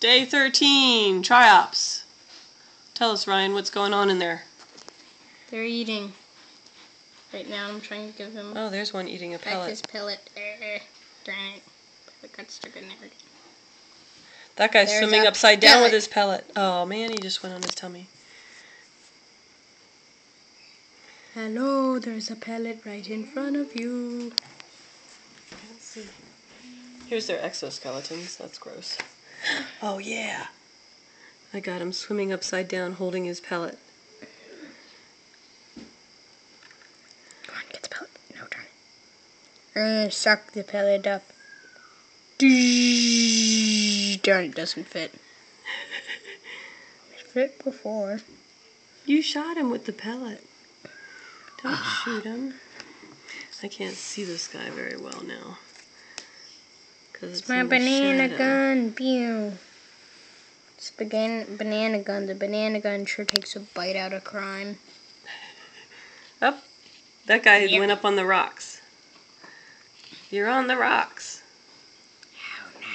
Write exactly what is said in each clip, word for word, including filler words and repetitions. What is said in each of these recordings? Day thirteen, Triops. Tell us, Ryan, what's going on in there? They're eating. Right now I'm trying to give them... Oh, there's one eating a pellet. Back his pellet. Uh, darn it. Pellet got stuck in there. That guy's there's swimming upside down pellet. with his pellet. Oh, man, he just went on his tummy. Hello, there's a pellet right in front of you. I can't see. Here's their exoskeletons. That's gross. Oh, yeah. I got him swimming upside down holding his pellet. Come on, get the pellet. No, darn it. I'm going to suck the pellet up. Darn, it doesn't fit. It fit before. You shot him with the pellet. Don't ah. shoot him. I can't see this guy very well now. It's, it's my banana shadow. gun. Pew. It's banana, banana gun. The banana gun sure takes a bite out of crime. Up. That guy yep. went up on the rocks. You're on the rocks. Oh, no.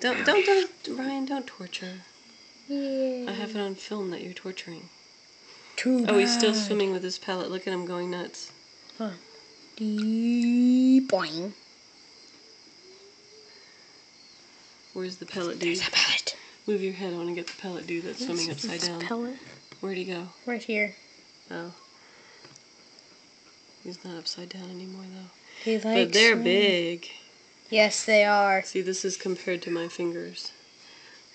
Don't, no. don't, don't, Ryan, don't torture. Yay. I have it on film that you're torturing. Too bad. Oh, he's still swimming with his pellet. Look at him going nuts. Huh. Boing. Where's the pellet dude? There's a pellet. Move your head. I want to get the pellet dude that's swimming upside down. Pellet? Where'd he go? Right here. Oh. He's not upside down anymore, though. He likes But they're me. big. Yes, they are. See, this is compared to my fingers.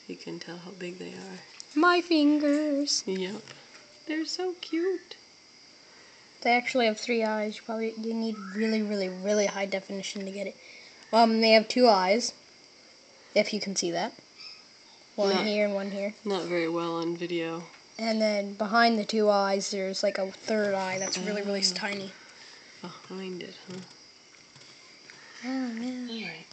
You can tell how big they are. My fingers. Yep. They're so cute. They actually have three eyes. You probably you need really, really, really high definition to get it. Um, they have two eyes. If you can see that. One not, here and one here. Not very well on video. And then behind the two eyes, there's like a third eye that's really, oh. really tiny. Behind it, huh? Oh, man. All right.